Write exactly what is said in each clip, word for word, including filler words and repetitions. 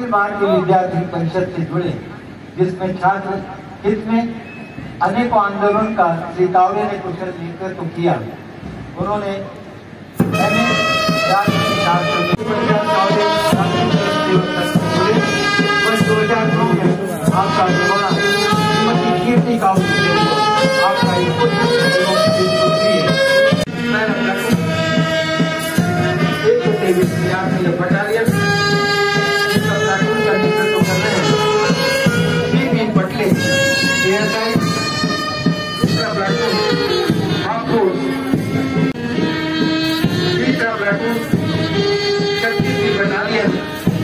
निर्माण के विद्यार्थी परिषद से जुड़े, जिसमें छात्र हित में अनेकों आंदोलन का श्री तावड़े ने कुशल नेतृत्व किया। उन्होंने दो हजार नौ में आपका कीर्ति का बटालियन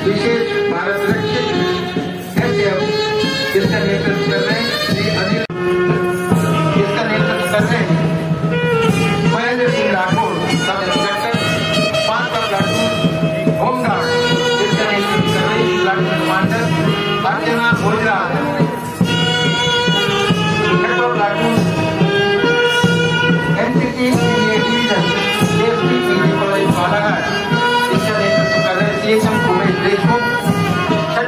विशेष भारत रक्षित एस एफ जिसका नेतृत्व कर रहे हैं जिसका नेतृत्व कर रहे हैं महेंद्र सिंह राठौर सब इंस्पेक्टर पांच पर लाठू होमगार्ड जिसका नेतृत्व कर रहे हैं लाठू कमांडर अर्चना भोजरा हेडर लाठू NCC senior division S P P college Balaghat जिसका नेतृत्व कर रहे सी एच एम व्यवसाय से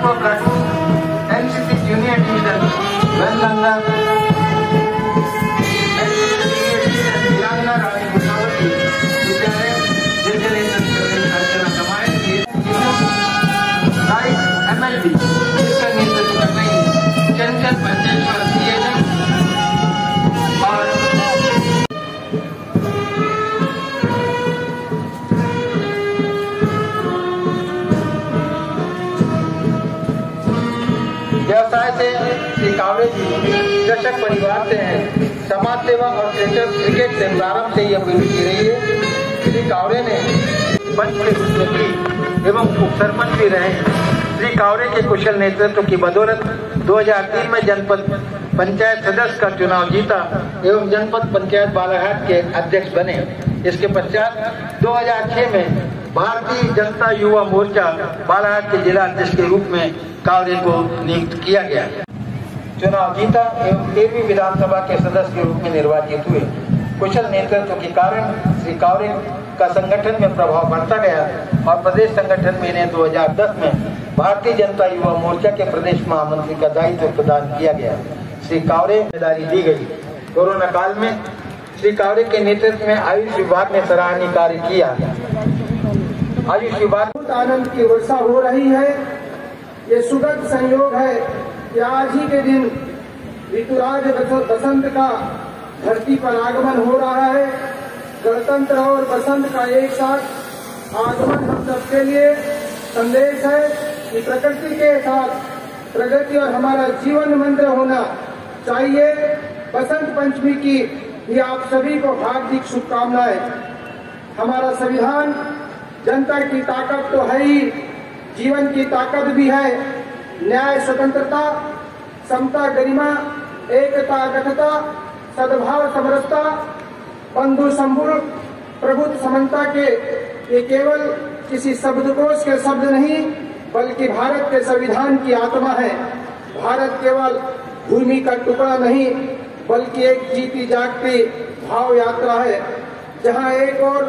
श्री कावड़े जी कृषक परिवार से हैं। समाज सेवा और क्रिकेट से प्रारंभ से ही अपील की रही है। श्री कावड़े ने पंच के मुख्यमंत्री एवं उप सरपंच भी रहे। श्री कावड़े के कुशल नेतृत्व की बदौलत दो हजार तीन में जनपद पंचायत सदस्य का चुनाव जीता एवं जनपद पंचायत बालाघाट के अध्यक्ष बने। इसके पश्चात दो हजार छह में भारतीय जनता युवा मोर्चा बालाघाट के जिला अध्यक्ष के रूप में कावड़े को नियुक्त किया गया, चुनाव जीता एवं तेरहवीं विधानसभा के सदस्य के रूप में निर्वाचित हुए। कुशल नेतृत्व के कारण श्री कावड़े का संगठन में प्रभाव बढ़ता गया और प्रदेश संगठन में इन्हें दो हजार दस में भारतीय जनता युवा मोर्चा के प्रदेश महामंत्री का दायित्व प्रदान किया गया। श्री कावड़े जिम्मेदारी दी गई। कोरोना काल में श्री कावड़े के नेतृत्व में आयुष विभाग ने सराहनीय कार्य किया। आयुष विभाग बहुत आनंद की वर्षा हो रही है। ये सुखद संयोग है कि आज ही के दिन ऋतुराज बसंत का धरती पर आगमन हो रहा है। गणतंत्र और बसंत का एक साथ आगमन हम सबके लिए संदेश है कि प्रकृति के साथ प्रगति और हमारा जीवन मंत्र होना चाहिए। बसंत पंचमी की भी आप सभी को हार्दिक शुभकामनाएं। हमारा संविधान जनता की ताकत तो है ही, जीवन की ताकत भी है। न्याय, स्वतंत्रता, समता, गरिमा, एकता, अखंडता, सद्भाव, समरसता, बंधु संबुद्ध, प्रभुत्व, समानता के ये केवल किसी शब्दकोश के शब्द नहीं बल्कि भारत के संविधान की आत्मा है। भारत केवल भूमि का टुकड़ा नहीं बल्कि एक जीती जागती भाव यात्रा है, जहां एक और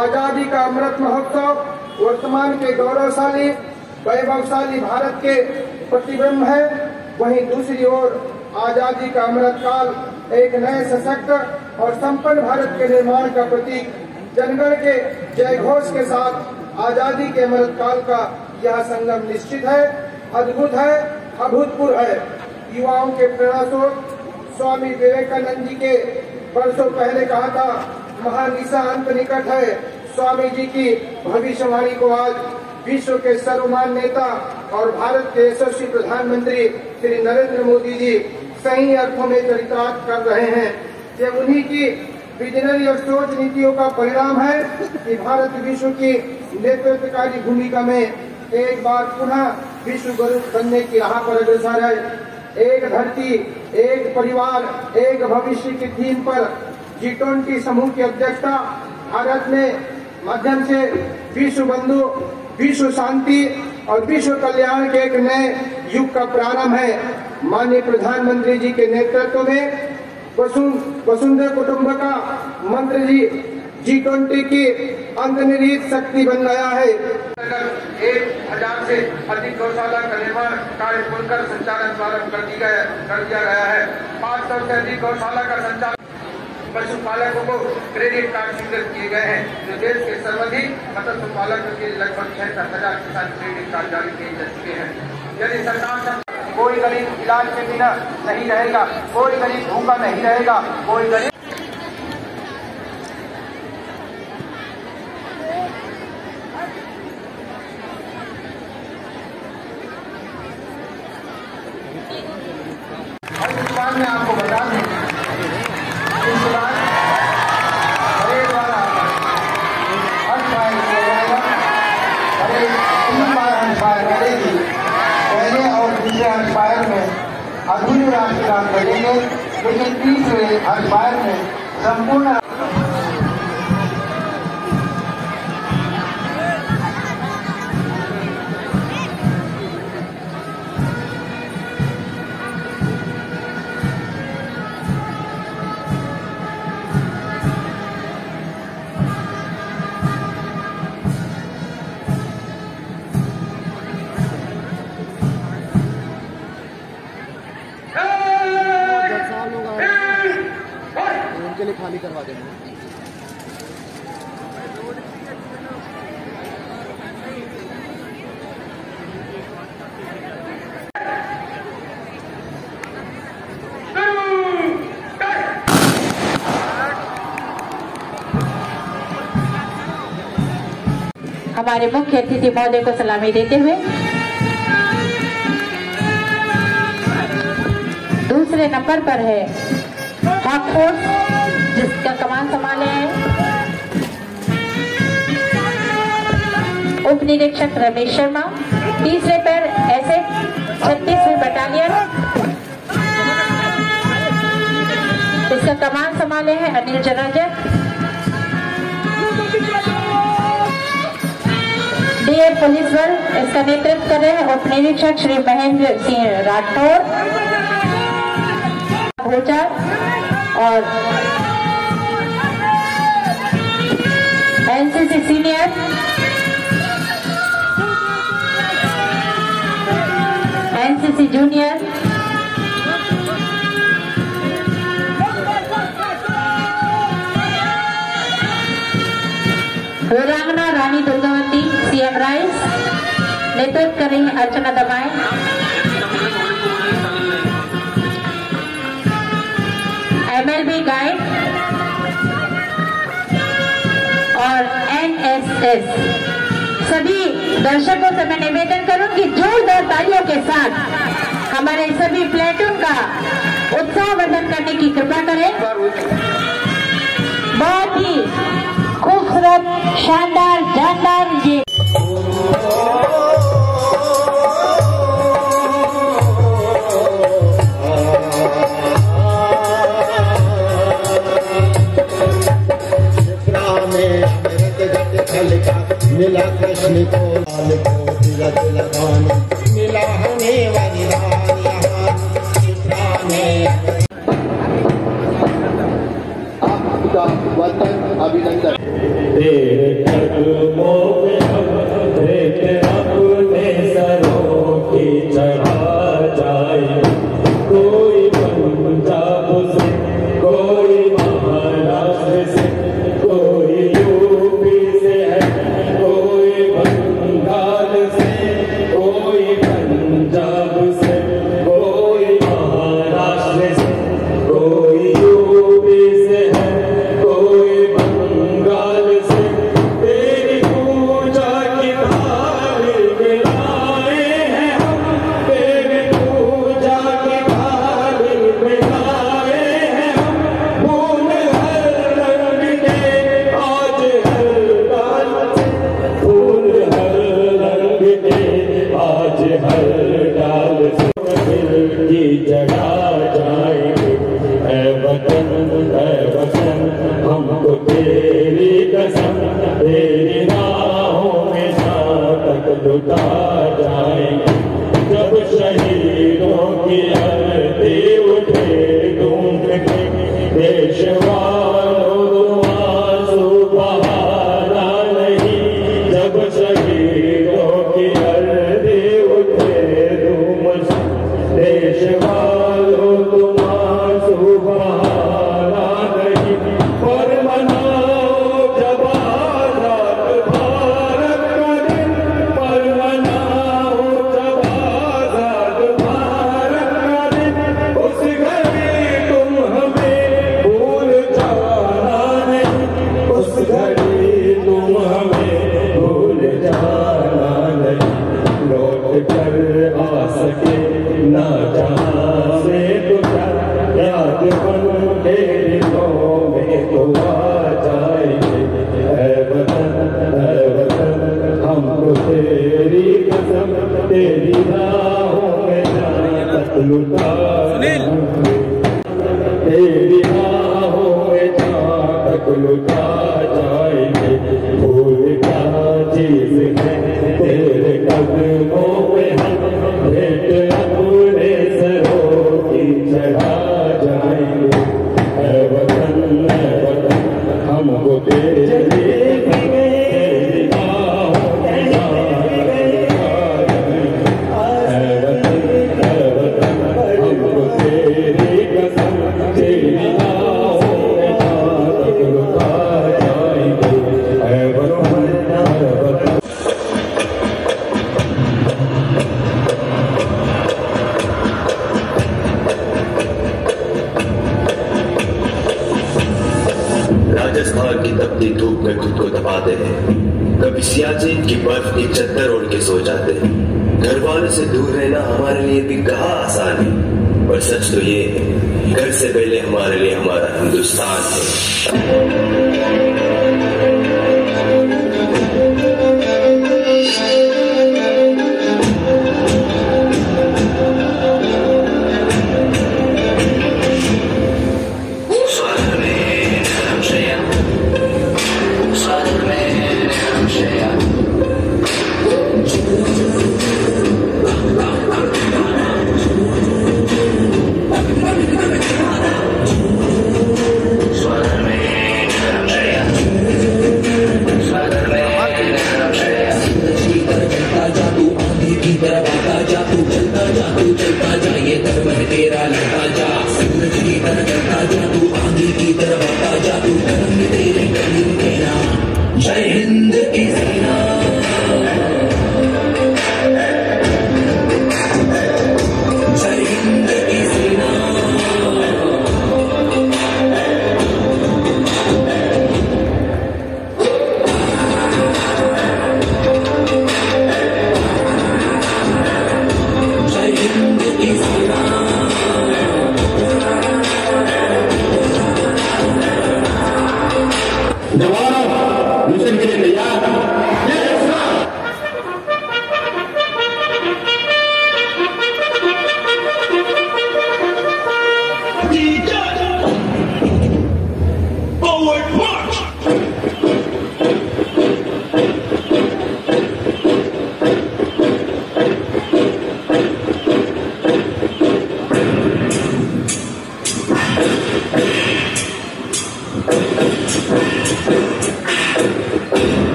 आजादी का अमृत महोत्सव वर्तमान के गौरवशाली वैभवशाली भारत के प्रतिबिंब है, वहीं दूसरी ओर आजादी का अमृत काल एक नए सशक्त और संपन्न भारत के निर्माण का प्रतीक जनगण के जय घोष के साथ आजादी के अमृत काल का यह संगम निश्चित है, अद्भुत है, अभूतपूर्व है। युवाओं के प्रेरणा स्रोत स्वामी विवेकानंद जी के वर्षों पहले कहा था, महानिशा अंत निकट है। स्वामी जी की भविष्यवाणी को आज विश्व के सर्वमान्य नेता और भारत के यशस्वी प्रधानमंत्री श्री नरेंद्र मोदी जी सही अर्थों में चरितार्थ कर रहे हैं। ये उन्हीं की विजनरी और सोच नीतियों का परिणाम है कि भारत विश्व की नेतृत्वकारी भूमिका में एक बार पुनः विश्व गुरु बनने की राह पर अग्रसर है। एक धरती, एक परिवार, एक भविष्य की थीम पर जी ट्वेंटी समूह की अध्यक्षता भारत ने माध्यम से विश्व बंधु, विश्व शांति और विश्व कल्याण के एक नए युग का प्रारंभ है। माननीय प्रधानमंत्री जी के नेतृत्व में वसुंधरा कुटुम्बकम मंत्र जी जी ट्वेंटी की अंतर्निहित शक्ति बन गया है। एक हजार से अधिक गौशाला का निर्माण कार्य खुलकर संचालन प्रारंभ कर दिया कर दिया गया है। पाँच सौ से अधिक गौशाला का संचालन पशुपालकों को क्रेडिट कार्ड स्वीकृत किए गए हैं, जो देश के सर्वाधिक मत्स्य पालकों के लगभग छह हजार किसान क्रेडिट कार्ड जारी किए जा चुके हैं। यदि सरकार का कोई गरीब इलाज के बिना नहीं रहेगा, कोई गरीब भूखा नहीं रहेगा, कोई गरीब हर में आपको बता दें अगले राष्ट्र काम करेंगे, लेकिन तीसरे अखबार में संपूर्ण के लिए खाली करवा देंगे। हमारे मुख्य अतिथि महोदय को सलामी देते हुए दूसरे नंबर पर है हॉक फोर्स, जिसका कमान संभाले हैं उप निरीक्षक रमेश शर्मा। तीसरे पर ऐसे छत्तीसवीं बटालियन, जिसका कमान संभाले हैं अनिल जराजा। डीएफ पुलिस बल इसका नेतृत्व कर रहे हैं उप निरीक्षक श्री महेंद्र सिंह राठौर भोजा और एनसीसी सीनियर एनसीसी जूनियर वीरांगना रानी दुर्गावती सीएम राइस, नेतृत्व कर रही हैं अर्चना दबाए। एमएलबी गाइड और एनएसएस। सभी दर्शकों से मैं निवेदन करूंगी जोरदार तालियों के साथ हमारे सभी प्लेटून का उत्साहवर्धन करने की कृपा करें। बहुत ही खूबसूरत, शानदार, जानदार ये मिला कृष्ण को लाल को तिलक लगाना मिला होने वाली रानी यहाँ चित्रा में। आपका वतन अभिनंदन। तेरे कदमों पे तेरे अपने सरों की चढ़ा जाए कोई पंजाब से, कोई महाराष्ट्र से, कोई यूपी से है, कर आ सके ना जहाँ से तो क्या याद बन के दिलों में तो आ जाएंगे है वतन है वतन हमको तेरी कसम तेरी राहों में जान तक लुटा तेरी राहों में जान तक लुटा जाएंगे भूल क्या चीज है तेरे कदमों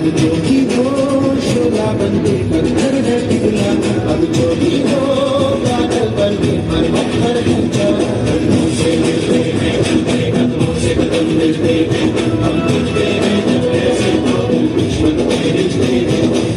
अब जो भी हो शोला बन के पत्थर है पिघला, अब जो भी हो बादल बन के पत्थर है पिघला। कदमों से मिलते हैं कंधे, कदमों से कदम मिलते हैं, हम मिलते हैं जब ऐसे तो दुश्मन के रिश्ते हैं।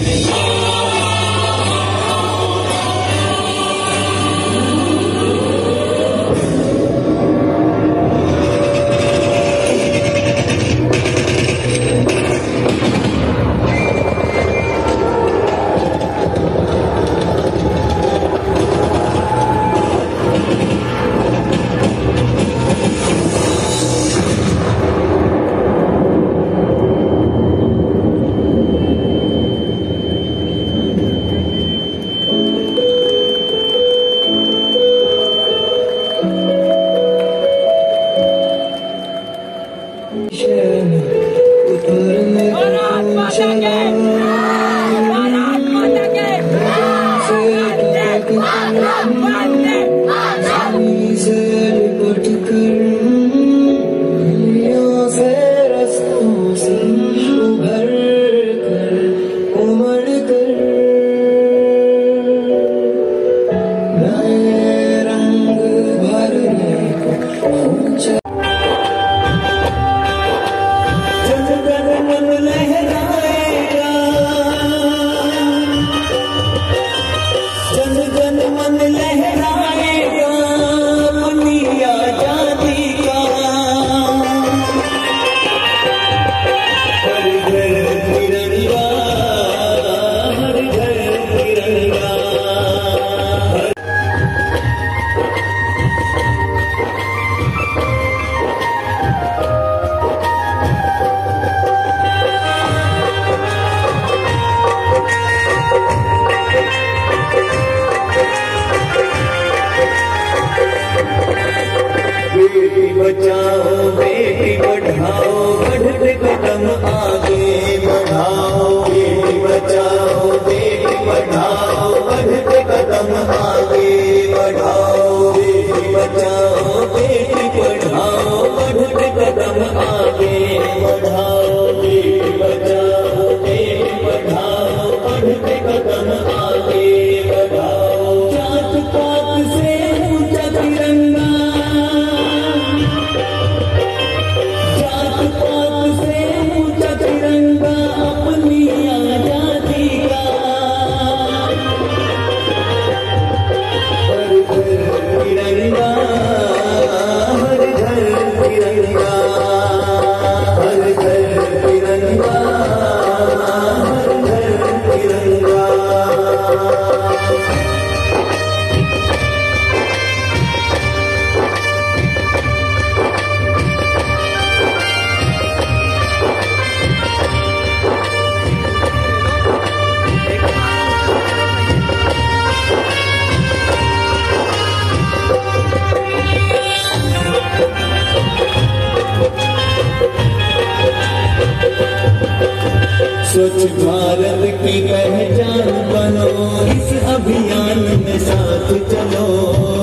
स्वच्छ भारत की पहचान बनो, इस अभियान में साथ चलो।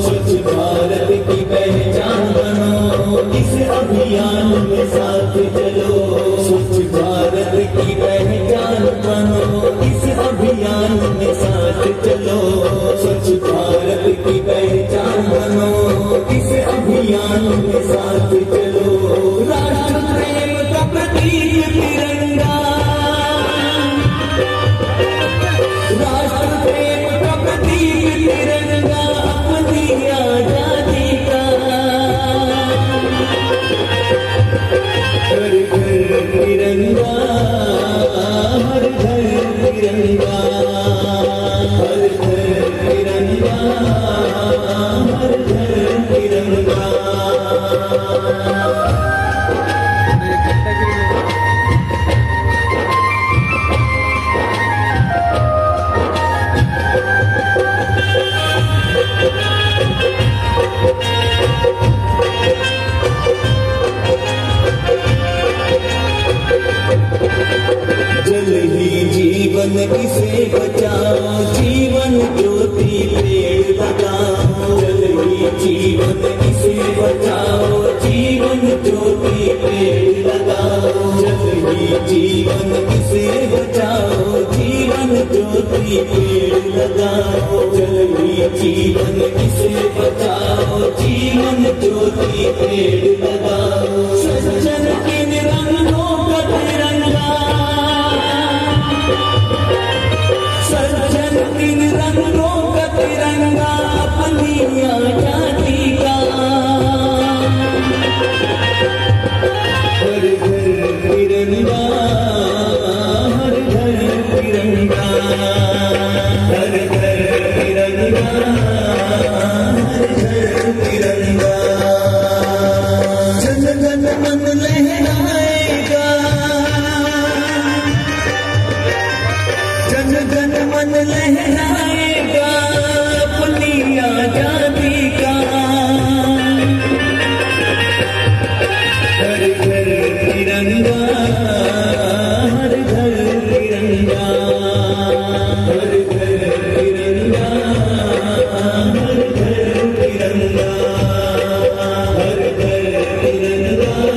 स्वच्छ भारत की पहचान बनो, इस अभियान में साथ चलो। स्वच्छ भारत की पहचान बनो, इस अभियान में साथ चलो। स्वच्छ भारत की पहचान बनो, इस अभियान में साथ चलो। राष्ट्र प्रेम का प्रतीक तिरंगा, राष्ट्र प्रेम का प्रतीक तिरंगा, अपनी आजादी का। हर घर तिरंगा, हर घर तिरंगा, हर घर तिरंगा, हर घर तिरंगा। जल ही जीवन, किसे बचाओ जीवन ज्योति पेड़ लगाओ। जल ही जीवन, किसे बचाओ। जीवन ज्योति पेड़ लगाओ, जबकि जीवन किसे बचाओ, जीवन ज्योति पेड़ लगाओ, जबकि जीवन किसे बचाओ, जीवन ज्योति पेड़ लगाओ। सज्जन के निरंगों का तिरंगा, सज्जन के निरंगों का तिरंगा, अपनी आजादी का हर घर तिरंगा, हर घर तिरंगा, हर घर तिरंगा, हर घर तिरंगा। जन जन मन लहराएगा, जन जन मन लहराएगा, अपनी आजादी का हर घर तिरंगा, हर घर तिरंगा, हर घर तिरंगा, हर घर तिरंगा, हर घर तिरंगा।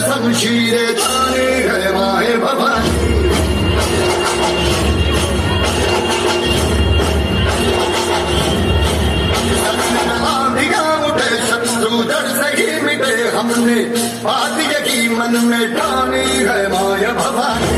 शमशीरे ताने है माहे भवानी। उठे शत्रु डर से ही मिटे, हमने आदिय की मन में ठानी है माया भवानी।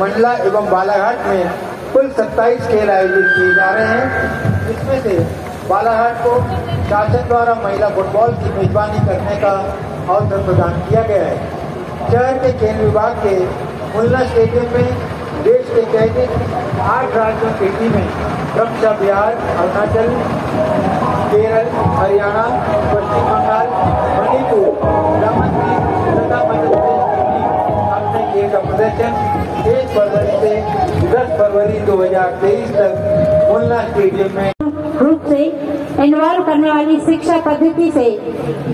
मंडला एवं बालाघाट में कुल सत्ताईस खेल आयोजित किए जा रहे हैं, जिसमें से बालाघाट को शासन द्वारा महिला फुटबॉल की मेजबानी करने का अवसर प्रदान किया गया है। शहर के खेल विभाग के मुल्ला स्टेडियम में देश के चयनित आठ राज्यों की टीमें क्रमशः बिहार, अरुणाचल, केरल, हरियाणा, पश्चिम बंगाल, मणिपुर, दमन तथा मध्य प्रदेश अपने खेल का प्रदर्शन एक फरवरी से दस फरवरी दो हज़ार तेईस तक मुल्ला स्टेडियम में रूप से इन्वॉल्व करने वाली शिक्षा पद्धति से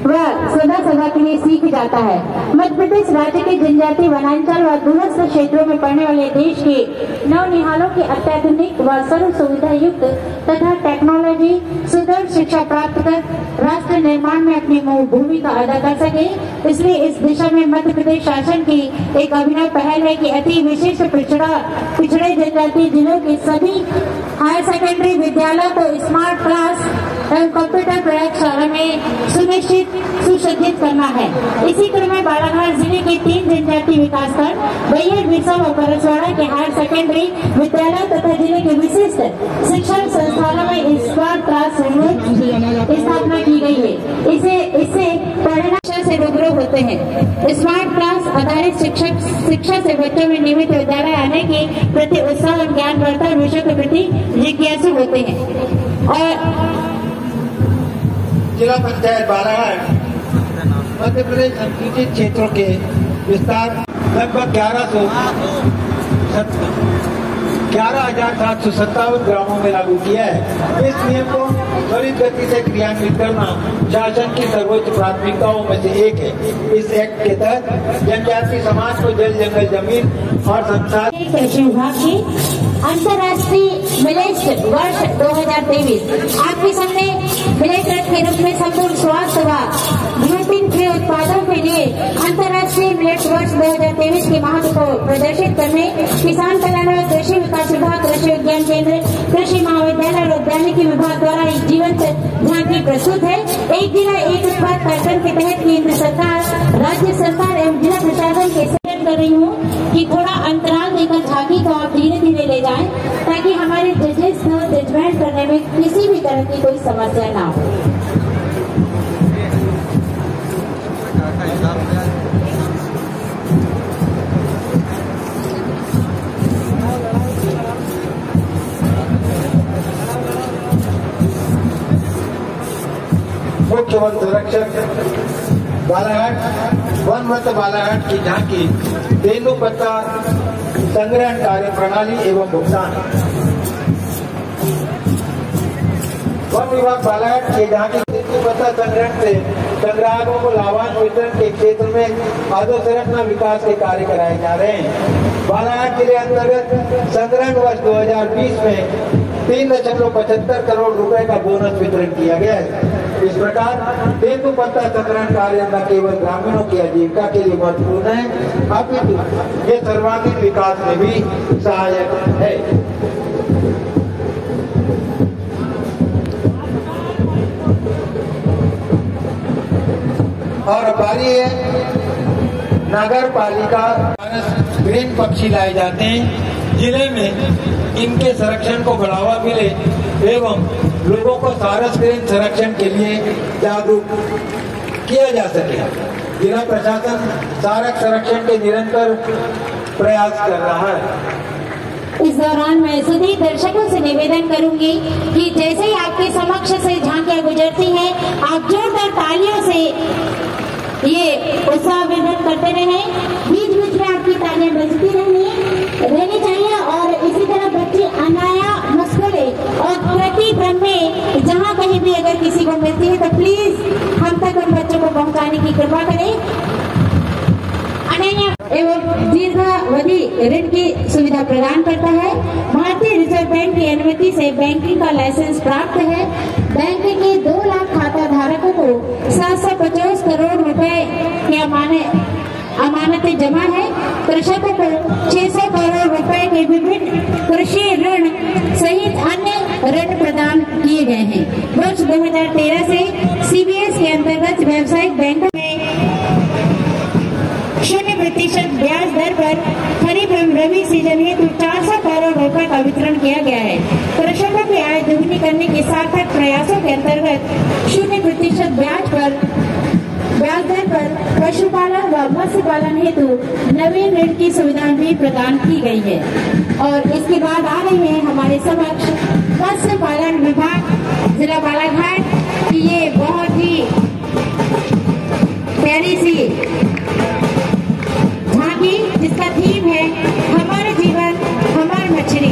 वह सदा सदा के लिए सीख जाता है। मध्य प्रदेश राज्य के जनजाति वनांचल व दूरस्थ क्षेत्रों में पढ़ने वाले देश के नवनिहालों के अत्याधुनिक व सर्व सुविधा युक्त तथा टेक्नोलॉजी सुदृढ़ शिक्षा प्राप्त कर राष्ट्र निर्माण में अपनी भूमिका अदा कर सके, इसलिए इस दिशा में मध्य प्रदेश शासन की एक अभिनव पहल है कि अति विशेष पिछड़ा पिछड़े जनजातीय जिलों के सभी हायर सेकेंडरी विद्यालयों को स्मार्ट क्लास एवं कंप्यूटर प्रयोगशाला में सुनिश्चित सुसज्जित करना है। इसी क्रम में बालाघाट जिले के तीन जनजाति विकास खंड बैहर, बिरसा और परसवाड़ा के हायर सेकेंडरी विद्यालय तथा जिले के विशिष्ट शिक्षण संस्थानों में इस बार क्लास रूम स्थापना की गई है। इसे इससे पढ़ना से रूबरू होते हैं। स्मार्ट क्लास आधारित शिक्षक शिक्षा से बच्चों में नियमित विद्यालय आने के प्रति उत्साह और ज्ञान बढ़ता है, विषय के प्रति जिज्ञासु होते हैं। और जिला पंचायत बालाघाट मध्य प्रदेश अनुसूचित क्षेत्रों के विस्तार लगभग ग्यारह सौ ग्यारह हजार सात सौ सत्तावन ग्रामों में लागू किया है। इस नियम को त्वरित गति से क्रियान्वित करना शासन की सर्वोच्च प्राथमिकताओं में से एक है। इस एक्ट के तहत जनजातीय समाज को जल, जंगल, जमीन और संसार कृषि विभाग की अंतर्राष्ट्रीय विलेज वर्ष दो हजार तेईस आपके सामने विलेज रथ के रूप में संपूर्ण स्वास्थ्य ग्लूटिन फ्री उत्पादों के लिए अंतर्राष्ट्रीय विलेज वर्ष दो हजार तेईस के महत्व को प्रदर्शित करने किसान कल्याण और कृषि विकास विभाग, कृषि विज्ञान केंद्र, कृषि महाविद्यालय और उद्यानिकी विभाग द्वारा एक जीवंत झांकी प्रस्तुत है। एक जिला एक उत्पाद कार्यक्रम के तहत केंद्र सरकार, राज्य सरकार एवं जिला प्रशासन के सहयोग कर रही हूँ कि थोड़ा अंतराल देकर झांकी को आप धीरे धीरे ले जाएं ताकि हमारे जजेस को जजमेंट करने में किसी भी तरह की कोई समस्या न हो। मुख्य वन संरक्षक बालाघाट वन मत बालाघाट की झांकी तेंदू पत्ता संग्रहण कार्य प्रणाली एवं भुगतान। वन विभाग बालाघाट की झांकी तेंदू पत्ता संग्रहण से संग्राहकों को लाभांश वितरण के क्षेत्र में अधोसंरचना विकास के कार्य कराए जा रहे हैं। बालाघाट जिले अंतर्गत संग्रहण वर्ष दो हजार बीस में तीन दशमलव पचहत्तर करोड़ रुपए का बोनस वितरण किया गया है। इस प्रकार तेंदू पत्ता संग्रहण कार्य न केवल ग्रामीणों की आजीविका के लिए महत्वपूर्ण है, अपितु ये सर्वांगीण विकास में भी सहायक है। और बारी है नगर पालिका ग्रीन पक्षी लाए जाते हैं। जिले में इनके संरक्षण को बढ़ावा मिले एवं लोगों को सारस ग्रीन संरक्षण के लिए जागरूक किया जा सके, जिला प्रशासन सारस संरक्षण के निरंतर प्रयास कर रहा है। इस दौरान मैं सभी दर्शकों से निवेदन करूंगी कि जैसे ही आपके समक्ष से झांकियां गुजरती हैं, आप जोरदार तालियों से ये उत्साह व्यक्त करते रहे। बीच बीच में आपकी तालियां बजती रहनी रहनी चाहिए और इसी तरह बच्चे अनाया मुस्कुरे और प्रतिक्रम में जहाँ कहीं भी अगर किसी को मिलती है तो प्लीज हम तक उन बच्चों को पहुँचाने की कृपा करें। अनाया एवं दीर्घावधि ऋण की सुविधा प्रदान करता है। भारतीय रिजर्व बैंक की अनुमति से बैंकिंग का लाइसेंस प्राप्त है। बैंक के दो लाख खाता धारकों को सात सौ पचास करोड़ रुपए की अमानतें जमा है। कृषकों को छह सौ करोड़ रुपए के विभिन्न कृषि ऋण सहित अन्य ऋण प्रदान किए गए हैं। वर्ष दो हजार तेरह से सी बी एस के अंतर्गत व्यावसायिक बैंकों में शून्य प्रतिशत ब्याज दर पर खरीफ एवं रबी सीजन हेतु चार सौ करोड़ रुपए का वितरण किया गया है। कृषकों की आय दुगुनी करने के सार्थक प्रयासों के अंतर्गत शून्य प्रतिशत ब्याज पर ब्याज दर पर पशुपालन व मत्स्य पालन हेतु नवीन ऋण की सुविधा भी प्रदान की गई है। और इसके बाद आ रहे हैं हमारे समक्ष मत्स्य पालन विभाग जिला बालाघाट की ये बहुत ही प्यारी सी झांकी जिसका थीम है हमारे जीवन हमारे मछली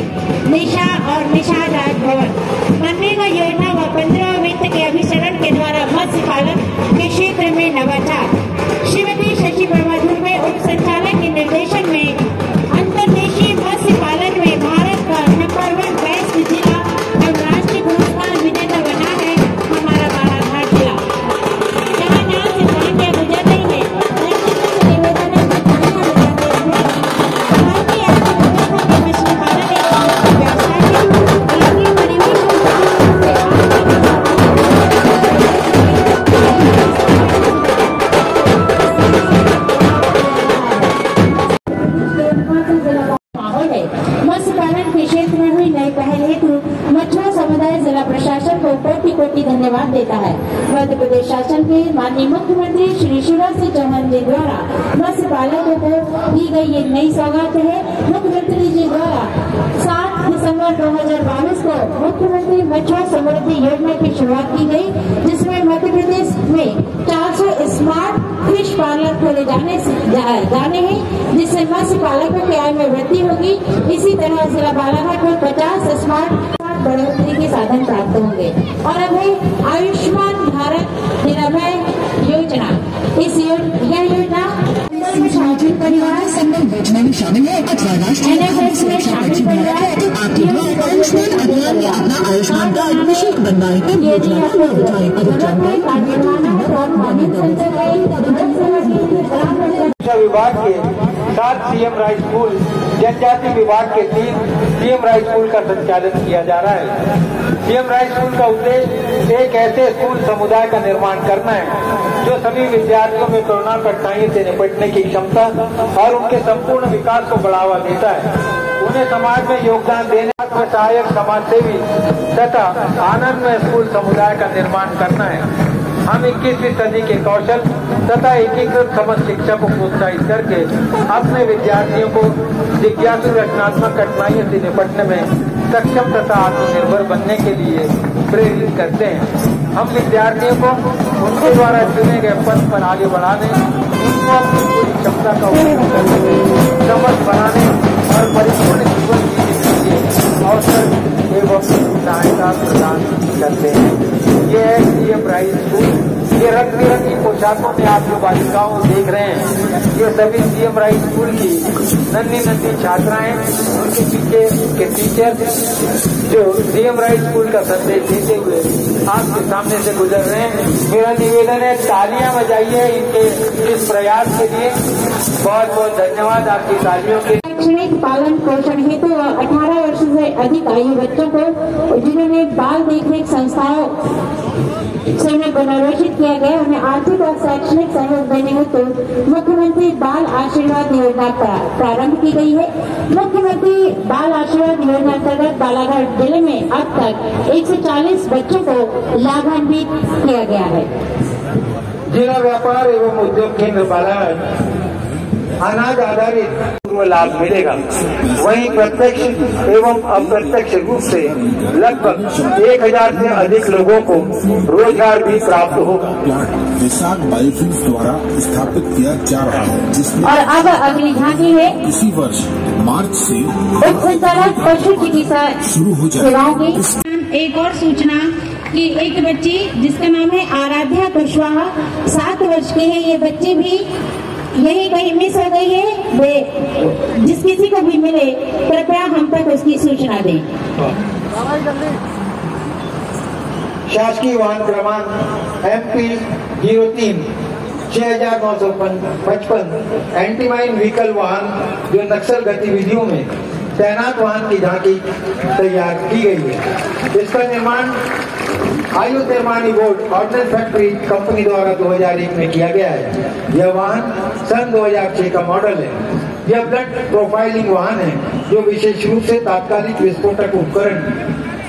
निशा और निशा राजभवन। मनरेगा योजना व पंद्रह वित्त के अभिसरण के द्वारा मत्स्य पालन के क्षेत्र में नवाचार। श्रीमती शशि वर्मा धुर्वे उप संचालक के निर्देशन में अंतर्देशीय मत्स्य पालन में भारत का नंबर वन बैस्ट जिला और राष्ट्रीय पुरस्कार विजेता बना है हमारा बालाघाट। मध्य प्रदेश शासन के माननीय मुख्यमंत्री श्री शिवराज सिंह चौहान जी द्वारा मत्स्य पालकों को दी गई ये नई सौगात है। मुख्यमंत्री जी द्वारा सात दिसंबर दो हजार बाईस को मुख्यमंत्री मत्स्य समृद्धि योजना की शुरुआत की गई, जिसमें मध्य प्रदेश में चार सौ स्मार्ट फिश पार्लर खोले जाने जाने हैं, जिससे मत्स्य पालकों की आय में वृद्धि होगी। इसी तरह जिला बालाघाट में पचास स्मार्ट बढ़ोतरी के साधन प्राप्त होंगे। और अब आयुष्मान भारत निरामय योजना, इस योजना योजना परिवार संगम योजना में शामिल है अथवा राष्ट्रीय में शामिल परिवार है तो आपके आयुष्मान अभियान में अपना आयुष्मान कार्ड निःशुल्क बनवाए योजना शिक्षा विभाग के साथ सीएम राय स्कूल जनजाति विभाग के तीन सीएम राय स्कूल का संचालन किया जा रहा है। सीएम राय स्कूल का उद्देश्य एक ऐसे स्कूल समुदाय का निर्माण करना है जो सभी विद्यार्थियों में कोरोना कठिनाई से निपटने की क्षमता और उनके संपूर्ण विकास को बढ़ावा देता है, उन्हें समाज में योगदान देने में सहायक समाज सेवी तथा आनंदमय स्कूल समुदाय का निर्माण करना है। हम इक्कीसवीं सदी के कौशल तथा एकीकृत समझ शिक्षा को प्रोत्साहित करके अपने विद्यार्थियों को जिज्ञासु रचनात्मक कठिनाइयों से निपटने में सक्षम तथा आत्मनिर्भर बनने के लिए प्रेरित करते हैं। हम विद्यार्थियों को उनके द्वारा चुने गए पथ पर आगे बढ़ाने, उनको अपनी पूरी क्षमता का उपयोग करने, समझ बनाने और परिपूर्ण जीवन जीने के लिए अवसर एवं सहायता प्रदान करते हैं। ये है सीएम राय स्कूल। ये रंग बिरंगी पोशाकों में आप जो बालिकाओं को देख रहे हैं, ये सभी सीएम राय स्कूल की नन्ही नन्ही छात्राएं, उनके पीछे के टीचर जो सीएम राय स्कूल का संदेश देते हुए आपके सामने से गुजर रहे हैं। मेरा निवेदन है तालियां बजाइए इनके इस प्रयास के लिए। बहुत बहुत धन्यवाद आपकी तालियों के। शैक्षणिक पालन पोषण हेतु अठारह वर्ष से अधिक आयु बच्चों को जिन्होंने बाल देखरेख संस्थाओं से में पुनर्वेशित किया गया, उन्हें आर्थिक और शैक्षणिक सहयोग देने हेतु मुख्यमंत्री बाल आशीर्वाद योजना प्रारंभ की गई है। मुख्यमंत्री बाल आशीर्वाद योजना अंतर्गत बालाघाट जिले में अब तक एक सौ चालीस बच्चों को लाभान्वित किया गया है। जिला व्यापार एवं उद्योग केंद्र बालाघाट अनाज आधारित लाभ मिलेगा, वहीं प्रत्यक्ष एवं अप्रत्यक्ष रूप से लगभग एक हजार से अधिक लोगों को रोजगार भी प्राप्त होगा। प्लांट विशाख बायोफ्यूल्स द्वारा स्थापित किया जा रहा है, जिसमें और अब अगली झांकी है इसी वर्ष मार्च से पशु चिकित्सा शुरू हो जाएगी। एक और सूचना कि एक बच्ची जिसका नाम है आराध्या कुशवाहा, सात वर्ष की है, ये बच्ची भी यही कहीं मिस हो गई है। वे जिस किसी को भी मिले कृपया हम तक उसकी सूचना दें। शासकीय वाहन क्रमांक एम पी जीरो तीन छह हजार नौ सौ पचपन एंटीमाइन व्हीकल वाहन जो नक्सल गतिविधियों में तैनात वाहन की झांकी तैयार की गई है। इसका निर्माण आयुष निर्माण बोर्ड ऑर्डनेंस फैक्ट्री कंपनी द्वारा दो हजार एक में किया गया है। यह वाहन सन दो हजार छह का मॉडल है। यह ब्लड प्रोफाइलिंग वाहन है जो विशेष रूप से तात्कालिक विस्फोटक उपकरण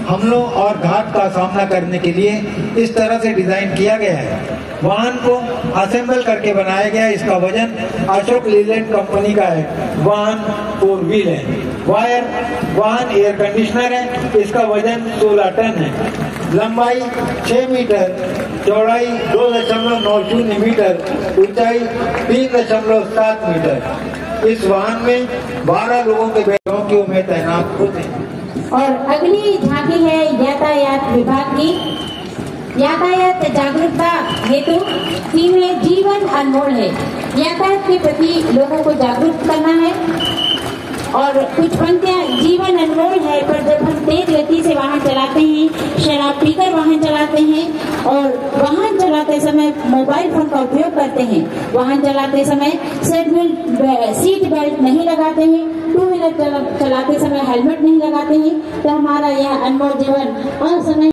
हमलों और घात का सामना करने के लिए इस तरह से डिजाइन किया गया है। वाहन को असेंबल करके बनाया गया। इसका वजन अशोक लीलैंड कंपनी का है। वाहन फोर व्हील है। वायर वाहन एयर कंडीशनर है। इसका वजन सोलह टन है। लंबाई छह मीटर, चौड़ाई दो दशमलव नौ शून्य मीटर, ऊंचाई तीन दशमलव सात मीटर। इस वाहन में बारह लोगों के बैठकों में तैनात होते हैं। और अगली झांकी है यातायात विभाग की। यातायात जागरूकता हेतु थीम है जीवन अनमोल है। यातायात के प्रति लोगों को जागरूक करना है और कुछ पंक्तियाँ जीवन अनमोल है, पर जब हम तेज गति से वाहन चलाते हैं, शराब पीकर वाहन चलाते हैं और वाहन चलाते समय मोबाइल फोन का उपयोग करते हैं, वाहन चलाते समय सीट बेल्ट सीट बेल्ट नहीं लगाते हैं, टू व्हीलर चलाते समय हेलमेट नहीं लगाते हैं, तो हमारा यह अनमोल जीवन और समय